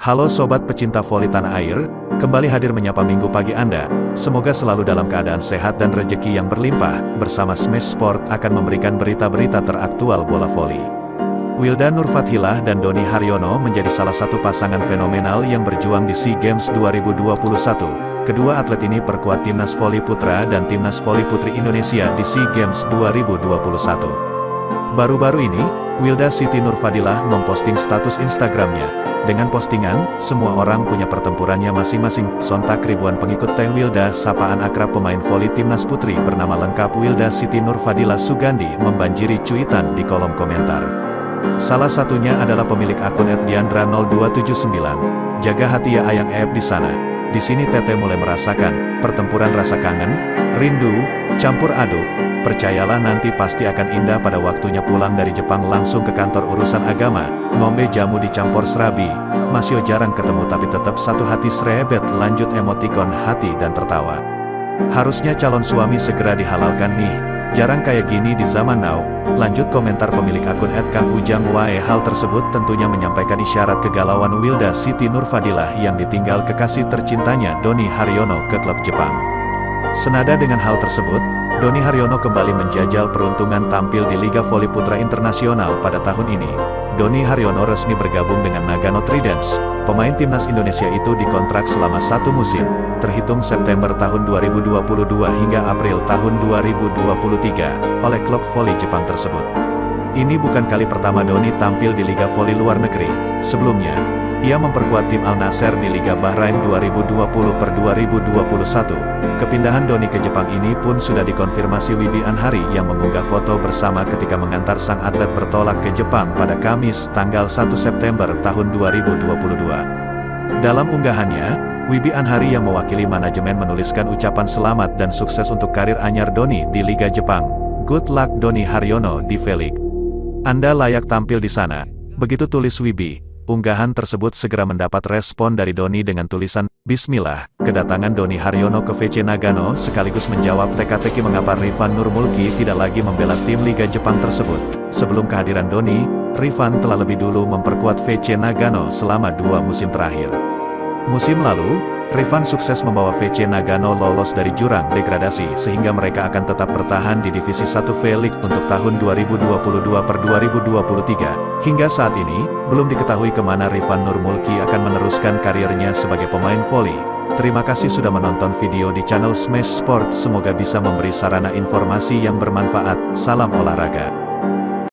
Halo sobat pecinta voli tanah air, kembali hadir menyapa minggu pagi Anda. Semoga selalu dalam keadaan sehat dan rejeki yang berlimpah. Bersama Smash Sport akan memberikan berita-berita teraktual bola voli. Wilda Nurfadilah dan Doni Haryono menjadi salah satu pasangan fenomenal yang berjuang di SEA Games 2021. Kedua atlet ini perkuat timnas voli putra dan timnas voli putri Indonesia di SEA Games 2021. Baru-baru ini, Wilda Siti Nurfadilah memposting status Instagramnya. Dengan postingan, semua orang punya pertempurannya masing-masing. Sontak ribuan pengikut Teh Wilda, sapaan akrab pemain voli timnas putri bernama lengkap Wilda Siti Nurfadilah Sugandi, membanjiri cuitan di kolom komentar. Salah satunya adalah pemilik akun @diandra0279. Jaga hati ya ayang Eb di sana. Di sini Tete mulai merasakan pertempuran rasa kangen, rindu, campur aduk. Percayalah nanti pasti akan indah pada waktunya pulang dari Jepang langsung ke kantor urusan agama, ngombe jamu dicampur serabi, masih jarang ketemu tapi tetap satu hati srebet, lanjut emotikon hati dan tertawa. Harusnya calon suami segera dihalalkan nih, jarang kayak gini di zaman now, lanjut komentar pemilik akun @kangujangwae. Hal tersebut tentunya menyampaikan isyarat kegalauan Wilda Siti Nurfadilah yang ditinggal kekasih tercintanya Doni Haryono ke klub Jepang. Senada dengan hal tersebut, Doni Haryono kembali menjajal peruntungan tampil di Liga Voli Putra Internasional pada tahun ini. Doni Haryono resmi bergabung dengan Nagano Tridents. Pemain timnas Indonesia itu dikontrak selama satu musim, terhitung September tahun 2022 hingga April tahun 2023, oleh klub voli Jepang tersebut. Ini bukan kali pertama Doni tampil di Liga Voli luar negeri. Sebelumnya, ia memperkuat tim Al Nassr di Liga Bahrain 2020-2021. Kepindahan Doni ke Jepang ini pun sudah dikonfirmasi Wibi Anhari yang mengunggah foto bersama ketika mengantar sang atlet bertolak ke Jepang pada Kamis, tanggal 1 September tahun 2022. Dalam unggahannya, Wibi Anhari yang mewakili manajemen menuliskan ucapan selamat dan sukses untuk karir anyar Doni di Liga Jepang. Good luck Doni Haryono di V League. Anda layak tampil di sana. Begitu tulis Wibi. Unggahan tersebut segera mendapat respon dari Doni dengan tulisan, Bismillah, kedatangan Doni Haryono ke VC Nagano sekaligus menjawab teka-teki mengapa Rivan Nurmulki tidak lagi membela tim Liga Jepang tersebut. Sebelum kehadiran Doni, Rivan telah lebih dulu memperkuat VC Nagano selama dua musim terakhir. Musim lalu, Rivan sukses membawa VC Nagano lolos dari jurang degradasi sehingga mereka akan tetap bertahan di divisi 1 V League untuk tahun 2022-2023. Hingga saat ini, belum diketahui kemana Rivan Nurmulki akan meneruskan karirnya sebagai pemain voli. Terima kasih sudah menonton video di channel Smash Sport. Semoga bisa memberi sarana informasi yang bermanfaat. Salam olahraga.